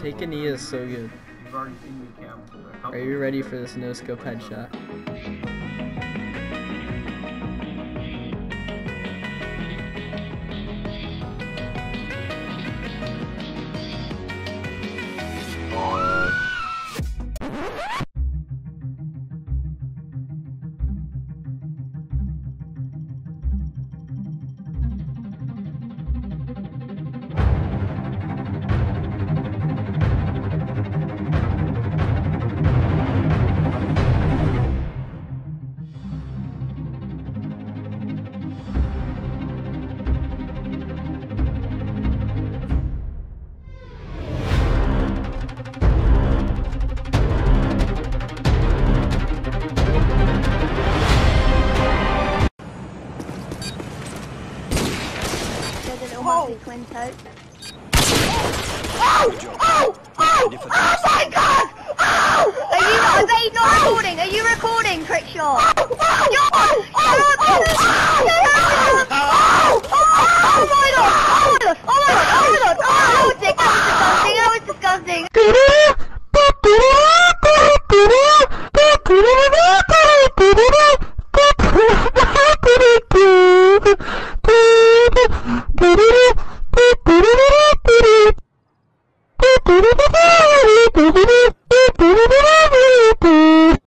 Take a knee is so good. You've already seen me camp. Are you ready for this no scope headshot? Quintet. Oh! Oh! Oh! Oh my God! Oh! Are you recording? Are you recording, Crickshaw? Oh! Oh! Oh! Oh! Oh!